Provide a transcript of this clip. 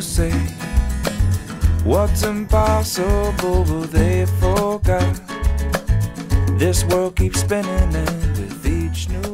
say what's impossible, but they forgot. This world keeps spinning, and with each new